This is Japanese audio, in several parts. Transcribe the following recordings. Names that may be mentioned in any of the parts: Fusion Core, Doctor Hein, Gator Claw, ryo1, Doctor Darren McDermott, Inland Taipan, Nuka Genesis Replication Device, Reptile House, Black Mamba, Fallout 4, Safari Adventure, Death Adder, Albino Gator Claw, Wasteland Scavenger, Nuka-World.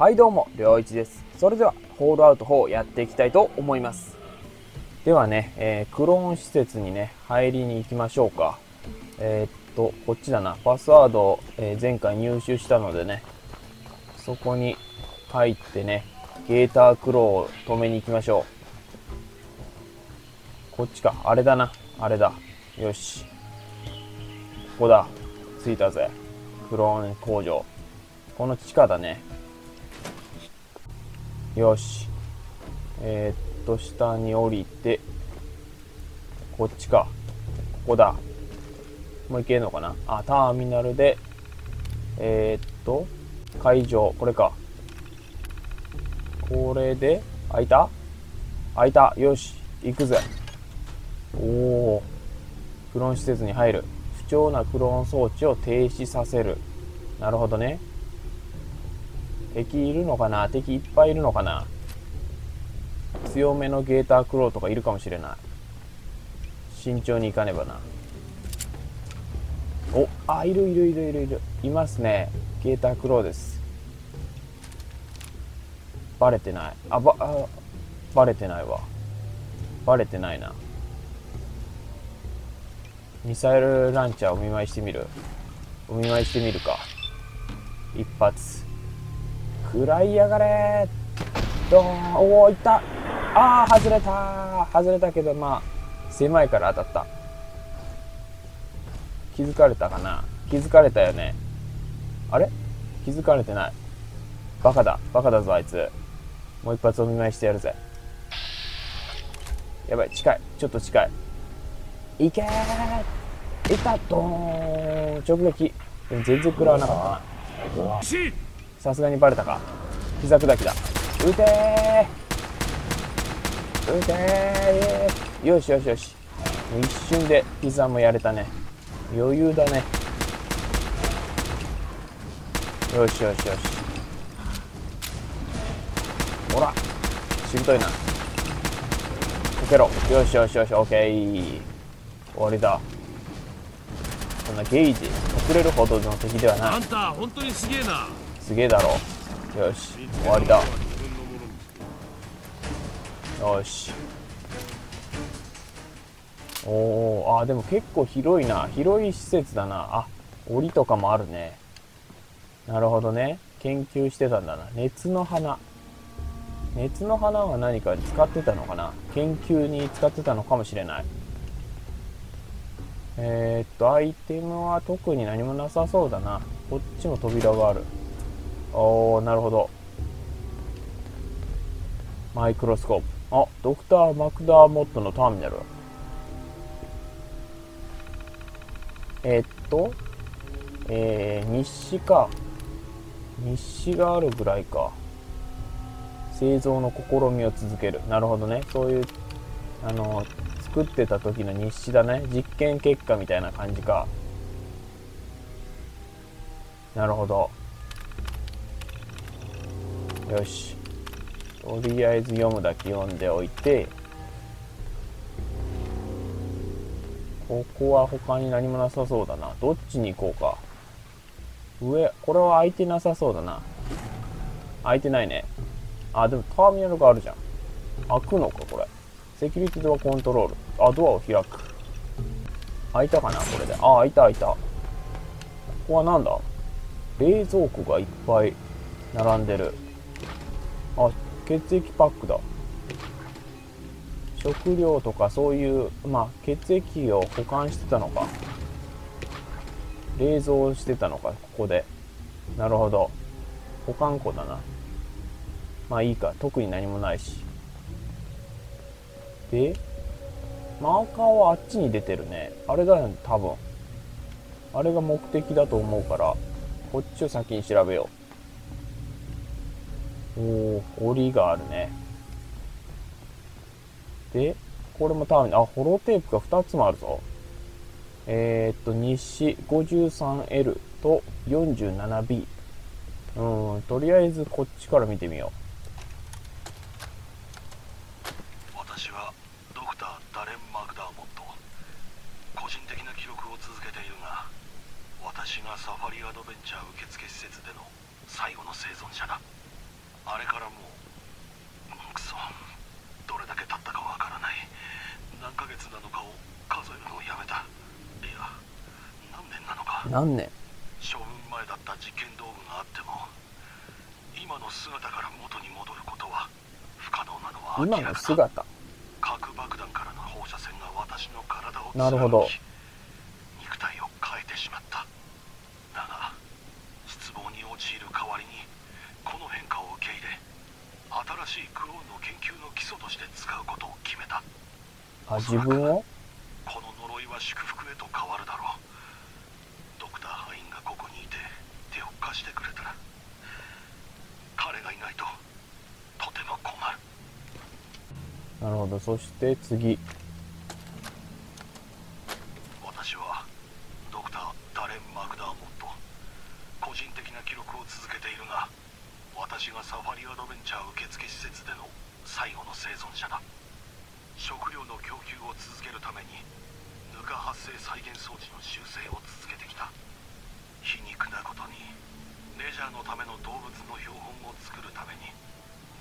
はい、どうもりょういちです。それではホールアウト4やっていきたいと思います。ではね、クローン施設にね入りに行きましょうか。こっちだな。パスワードを、前回入手したのでね、そこに入ってねゲータークローを止めに行きましょう。こっちか、あれだな、あれだ。よし、ここだ、着いたぜ、クローン工場。この地下だね。よし、下に降りて、こっちか、ここだ。もう行けるのかなあ。ターミナルで会場、これか、これで開いた開いた。よし、行くぜ。おお、クローン施設に入る。不調なクローン装置を停止させる。なるほどね。敵いるのかな、敵いっぱいいるのかな。強めのゲータークローとかいるかもしれない。慎重にいかねばな。お、あ、いるいるいるいるいる、いますね。ゲータークローです。バレてない。バレてないわ。バレてないな。ミサイルランチャーお見舞いしてみる。お見舞いしてみるか。一発食らいやがれ。ドーン。おお、いった。あー、外れた。外れたけど、まあ狭いから当たった。気づかれたかな。気づかれたよね。あれ、気づかれてない。バカだ、バカだぞあいつ。もう一発お見舞いしてやるぜ。やばい、近い、ちょっと近い。いけー、いった。ドーン、直撃。でも全然食らわなかったな。さすがにバレたか。膝砕きだ。撃てー、撃てー。よしよしよし、一瞬でピザもやれたね。余裕だね。よしよしよし。ほら、しぶといな。溶けろ。よしよしよし、オッケー、終わりだ。そんなゲージ隠れるほどの敵ではない。あんた本当にすげえな。すげえだろ。よし、終わりだ。よし。おお、あ、でも結構広いな。広い施設だな。あ、檻とかもあるね。なるほどね。研究してたんだな。熱の花。熱の花は何かに使ってたのかな。研究に使ってたのかもしれない。アイテムは特に何もなさそうだな。こっちも扉がある。おお、なるほど。マイクロスコープ。あ、ドクター・マクダーモットのターミナル。日誌か。日誌があるぐらいか。製造の試みを続ける。なるほどね。そういう、作ってた時の日誌だね。実験結果みたいな感じか。なるほど。よし、とりあえず読むだけ読んでおいて、ここは他に何もなさそうだな。どっちに行こうか。上、これは空いてなさそうだな。空いてないね。あ、でもターミナルがあるじゃん。開くのかこれ。セキュリティドアコントロール。あ、ドアを開く。開いたかなこれで。あ、開いた開いた。ここはなんだ。冷蔵庫がいっぱい並んでる。あ、血液パックだ。食料とかそういう、まあ、血液を保管してたのか。冷蔵してたのか、ここで。なるほど。保管庫だな。まあいいか、特に何もないし。で、マーカーはあっちに出てるね。あれだよね、多分。あれが目的だと思うから、こっちを先に調べよう。おお、檻があるね。で、これもターミナル。あ、ホロテープが2つもあるぞ。日誌 53L と 47B。とりあえずこっちから見てみよう。私はドクター・ダレン・マクダーモット。個人的な記録を続けているが、私がサファリアドベンチャー受付施設での最後の生存者だ。あれからもうくそ、どれだけ経ったかわからない。何ヶ月なのかを数えるのをやめた。いや、何年なのか。何年？処分前だった実験道具があっても今の姿から元に戻ることは不可能なのは明らかだ。核爆弾からの放射線が私の体を貫き、なるほど、肉体を変えてしまった。だが失望に陥る代わりにこの変化を受け入れ、新しいクローンの研究の基礎として使うことを決めた。あ、自分を？この呪いは祝福へと変わるだろう。ドクターハインがここにいて手を貸してくれたら、彼がいないととても困る。なるほど。そして次、私はドクターダレン・マクダーモット。個人的な記録を続けているが、私がサファリアドベンチャー受付施設での最後の生存者だ。食料の供給を続けるためにぬか発生再現装置の修正を続けてきた。皮肉なことにレジャーのための動物の標本を作るために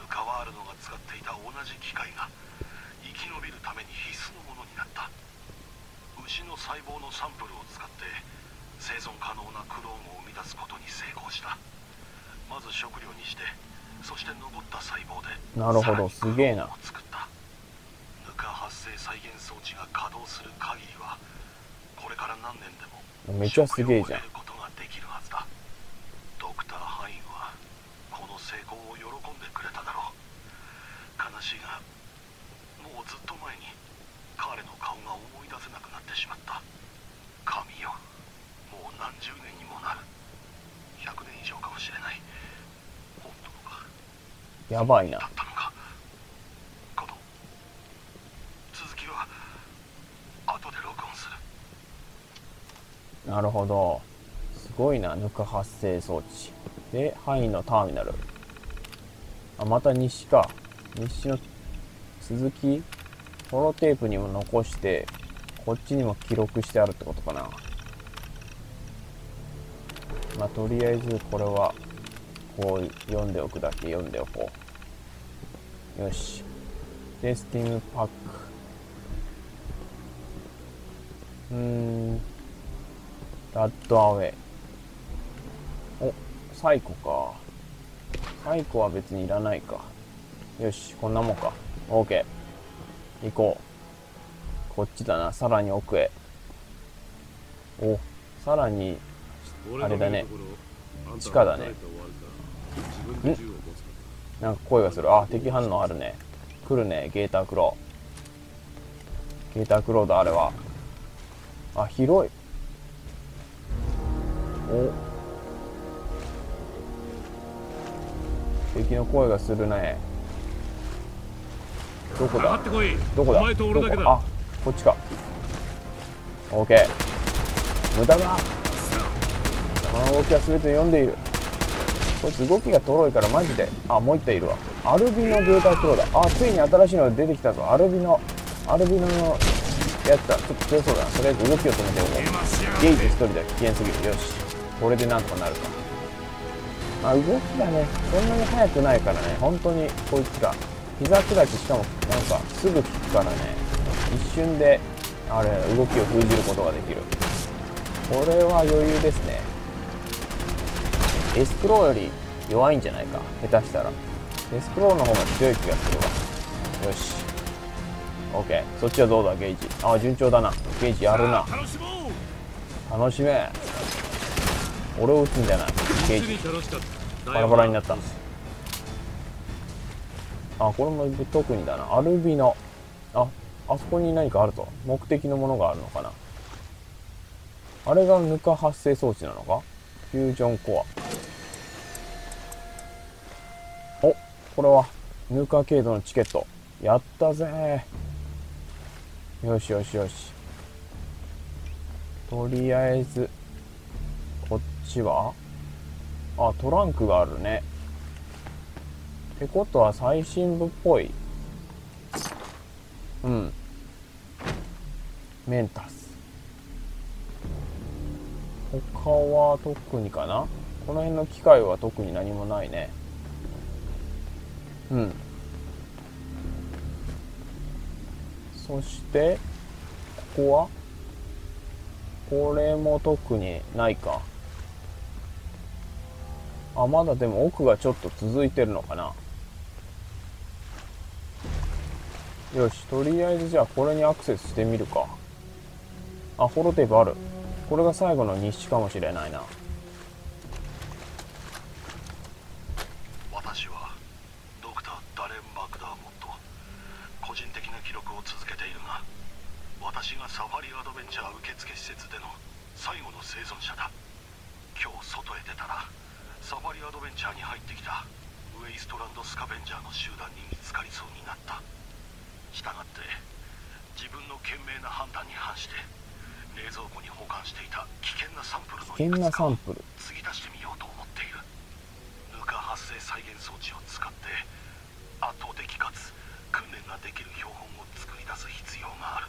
ぬかワールドが使っていた同じ機械が生き延びるために必須のものになった。牛の細胞のサンプルを使って生存可能なクローンを生み出すことに成功した。まず食料にして、そして残った細胞で、なるほど、すげえな。作ったぬか発生再現装置が稼働する限りは、これから何年でもめちゃすげえじゃん。食料を得ることができるはずだ。ドクターハインはこの成功を喜んでくれただろう。悲しいが、もうずっと前に彼の顔が思い出せなくなってしまった。神よ、もう何十年にもなる。100年以上かもしれない。本当か。やばいな。だったのか。この続きは後で録音する。なるほど。すごいな、ぬか発生装置。で、範囲のターミナル。あ、また西か。西の続き、ホロテープにも残して、こっちにも記録してあるってことかな。まあ、とりあえずこれはこう読んでおくだけ読んでおこう。よし。テスティングパック。ラッドアウェイ。お、サイコか。サイコは別にいらないか。よし、こんなもんか。OK。行こう。こっちだな。さらに奥へ。お、さらに。あれだね、地下だね。なんか声がする。あ、敵反応あるね。来るね、ゲータークロー。ゲータークローだ、あれは。あ、広い。お、敵の声がするね。どこだどこだどこ、あ、こっちか。オッケー。無駄だ。この動きは全て読んでいる。こいつ動きがとろいからマジで。あ、もう一体いるわ。アルビノゲータークローだ。あ、ついに新しいの出てきたぞ。アルビノのやつだ。ちょっと強そうだな。とりあえず動きを止めておこう。ゲイジ一人では危険すぎる。よし、これでなんとかなるか。まあ、動きがねそんなに速くないからね、本当にこいつが膝砕き、しかもなんかすぐ効くからね、一瞬であれ動きを封じることができる。これは余裕ですね。エスクローより弱いんじゃないか、下手したら。エスクローの方が強い気がするわ。よし。OK。そっちはどうだ、ゲージ。あ、順調だな。ゲージやるな。楽しめ。俺を撃つんじゃない。ゲージ。バラバラになった。あ、これも特にだな。アルビノ。あ、あそこに何かあるぞ。目的のものがあるのかな。あれがぬか発生装置なのか？フュージョンコア。これはぬか程度のチケット。やったぜ。よしよしよし。とりあえずこっちは、あ、トランクがあるね。ってことは最新部っぽい。うん、メンタス。他は特にかな。この辺の機械は特に何もないね。うん。そしてここはこれも特にないか。あ、まだでも奥がちょっと続いてるのかな。よし、とりあえずじゃあこれにアクセスしてみるか。あ、ホロテープある。これが最後の日誌かもしれないな。私はドクター・ダレン・マクダーモット。個人的な記録を続けているが、私がサファリアドベンチャー受付施設での最後の生存者だ。今日外へ出たらサファリアドベンチャーに入ってきたウェイストランドスカベンジャーの集団に見つかりそうになった。したがって自分の賢明な判断に反して冷蔵庫に保管していた危険なサンプルのいくつかを継ぎ足してみようと思っている。ヌカ発生再現装置を使って圧倒的かつ訓練ができる標本を作り出す必要がある。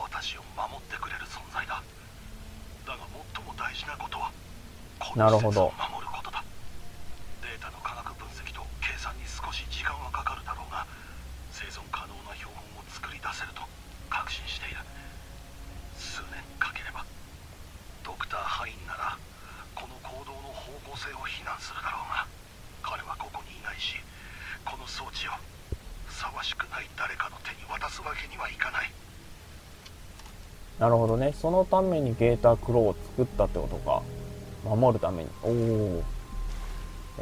私を守ってくれる存在だ。だが最も大事なことはこの施設を守ることだ。データの科学分析と計算に少し時間はかかるだろうが、生存可能な標本を作り出せると確信している。数年かければドクターハインならこの行動の方向性を非難するだろうが、彼はここにいないし、この装置をふさわしくない誰かの手に渡すわけにはいかない。なるほどね。そのためにゲータークローを作ったってことか。守るために。お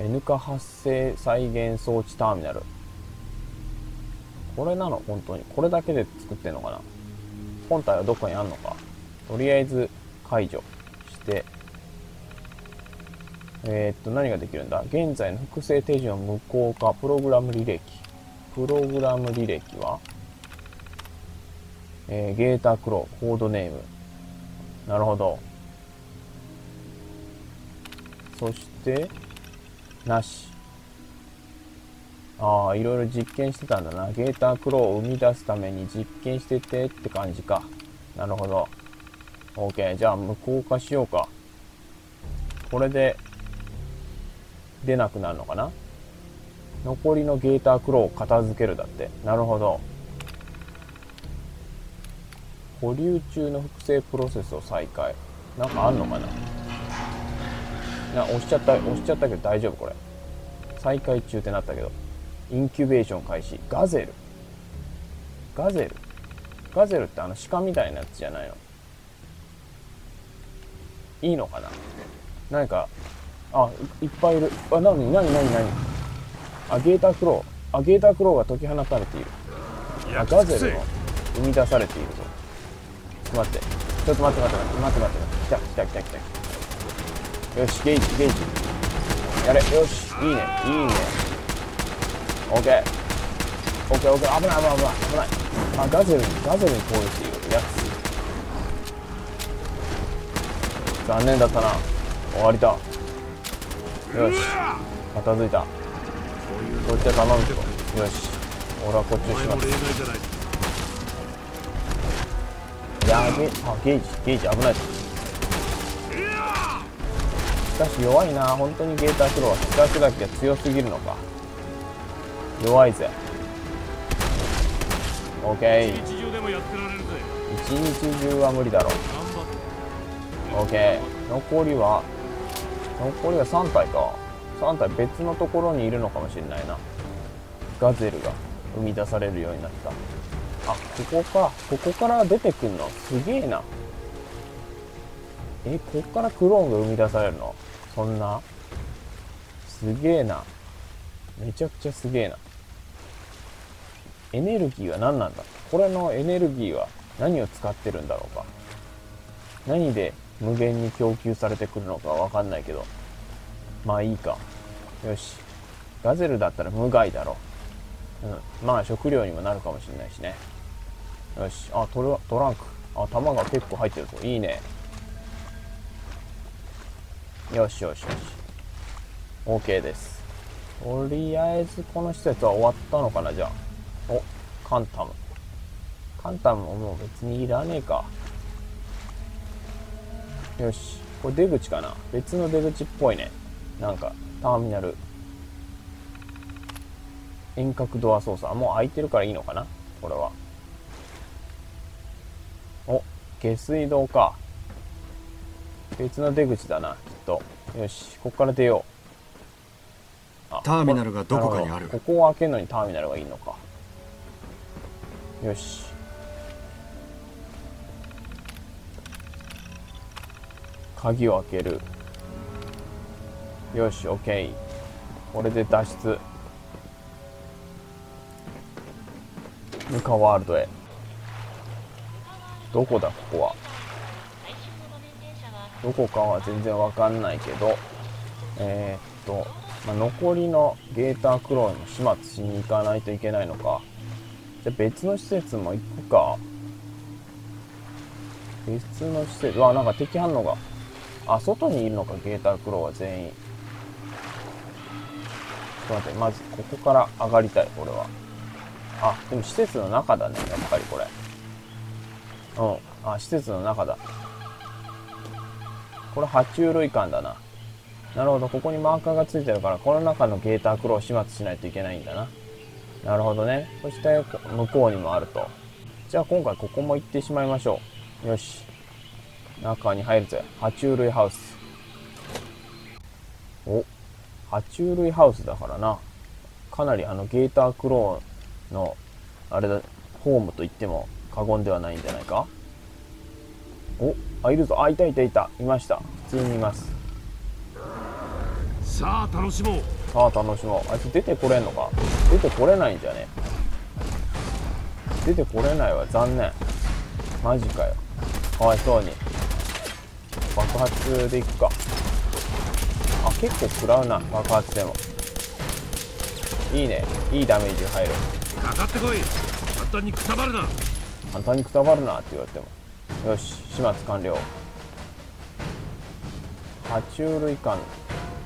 お。ヌカ発生再現装置ターミナル。これなの？本当に。これだけで作ってんのかな？本体はどこにあんのか。とりあえず解除して。何ができるんだ？現在の複製手順を無効化。プログラム履歴。プログラム履歴は？ゲータークロー、コードネーム。なるほど。そして、なし。ああ、いろいろ実験してたんだな。ゲータークローを生み出すために実験しててって感じか。なるほど。OK。じゃあ、無効化しようか。これで、出なくなるのかな？残りのゲータークローを片付けるだって。なるほど。保留中の複製プロセスを再開。なんかあんのかな？押しちゃったけど大丈夫これ。再開中ってなったけど。インキュベーション開始。ガゼル。ガゼルってあの鹿みたいなやつじゃないの？いいのかな？何か、あ、いっぱいいる。あ、なに。あ、ゲータークロー。あ、ゲータークローが解き放たれている。あ、ガゼルも生み出されているぞ。待って。よし、ゲージやれ。よし、いいね。オッケー。危ない。あ、ガゼルに攻撃しているやつ。残念だったな。終わりだ。よし、片付いた。こっちは頼むぞ。よし、俺はこっちをします。やべ、あ、ゲージ危ない。しかし弱いな。本当にゲータークローは比較だけが強すぎるのか。弱いぜ。 OK。 一日中は無理だろう。 OK。 残りは3体か。3体別のところにいるのかもしれないな。ガゼルが生み出されるようになった。あ、ここか。ここから出てくんのすげえな。ここからクローンが生み出されるの？そんなすげえな。めちゃくちゃすげえな。エネルギーは何なんだ。これのエネルギーは何を使ってるんだろうか。何で無限に供給されてくるのかわかんないけど、まあいいか。よし、ガゼルだったら無害だろう。うん、まあ食料にもなるかもしれないしね。よし、あ、トランク。あ、弾が結構入ってるぞ。いいね。よし。OK です。とりあえずこの施設は終わったのかな、じゃあ。お、カンタム。カンタムももう別にいらねえか。よし。これ出口かな。別の出口っぽいね。なんか、ターミナル。遠隔ドア操作。もう開いてるからいいのかなこれは。お、下水道か。別の出口だな、きっと。よし、ここから出よう。あ、ターミナルがどこかにある。ここを開けるのにターミナルがいいのか。よし。鍵を開ける。よし、オッケー。これで脱出。ムカワールドへ。どこだ、ここは。どこかは全然わかんないけど、残りのゲータークローにも始末しに行かないといけないのか。じゃあ別の施設も行くか。別の施設、うわ、なんか敵反応が。あ、外にいるのか、ゲータークローは全員。ちょっと待って、まずここから上がりたい、俺は。あ、でも施設の中だね、やっぱりこれ。うん、あ、施設の中だ。これ、爬虫類館だな。なるほど、ここにマーカーがついてるから、この中のゲータークローを始末しないといけないんだな。なるほどね。そして、向こうにもあると。じゃあ、今回ここも行ってしまいましょう。よし。中に入るぜ。爬虫類ハウス。お、爬虫類ハウスだからな。かなりゲータークローの、あれだ、ホームと言っても過言ではないんじゃないか。お、あ、いるぞ。あ、いたいたいた。いました。普通にいます。さあ、楽しもう。さあ、楽しもう。あいつ出てこれんのか。出てこれないんじゃね。出てこれないわ。残念。マジかよ。かわいそうに。爆発でいくか。あ、結構食らうな、爆発でも。いいね、いいダメージが入る。かかってこい。簡単にくたばるな、簡単にくたばるなって言われても。よし、始末完了。爬虫類館、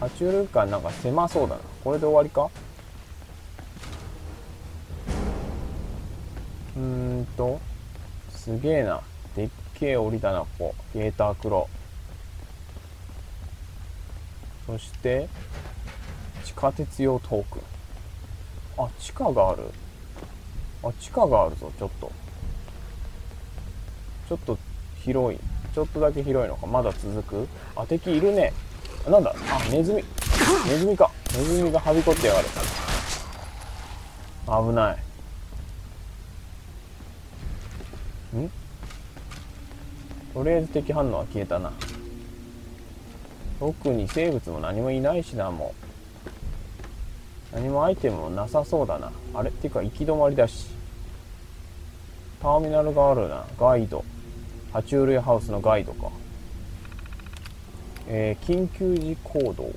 爬虫類館なんか狭そうだな。これで終わりか。すげえな、でっけえ檻だな、ここ。ゲータークロー。そして地下鉄用トークン。あ、地下がある。あ、地下があるぞ。ちょっと広い。ちょっとだけ広いのか。まだ続く。あ、敵いるね。なんだ。あ、ネズミ。ネズミか。ネズミがはびこってやがる。危ない。とりあえず敵反応は消えたな。特に生物も何もいないしな、もう。何もアイテムもなさそうだな。あれっていうか、行き止まりだし。ターミナルがあるな。ガイド。爬虫類ハウスのガイドか。緊急時行動。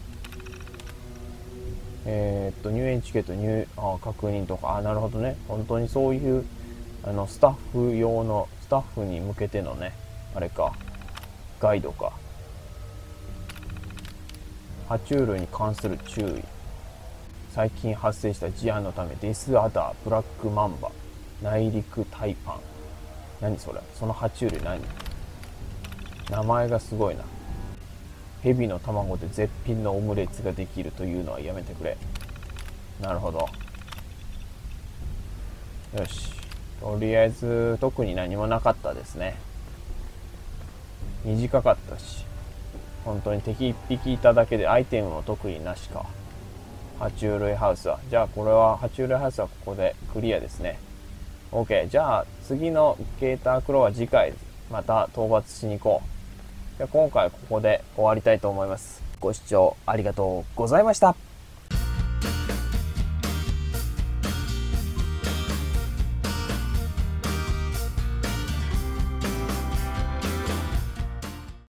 入園チケット、確認とか。あ、なるほどね。本当にそういう、スタッフ用の、スタッフに向けてのね、あれか。ガイドか。爬虫類に関する注意。最近発生した事案のため、デスアダー、ブラックマンバ、内陸タイパン。何それ、その爬虫類何。名前がすごいな。ヘビの卵で絶品のオムレツができるというのはやめてくれ。なるほど。よし。とりあえず、特に何もなかったですね。短かったし。本当に敵1匹いただけでアイテムも特になしか。爬虫類ハウスは。じゃあこれは、爬虫類ハウスはここでクリアですね。OK。じゃあ次のゲータークローは次回また討伐しに行こう。じゃあ今回はここで終わりたいと思います。ご視聴ありがとうございました。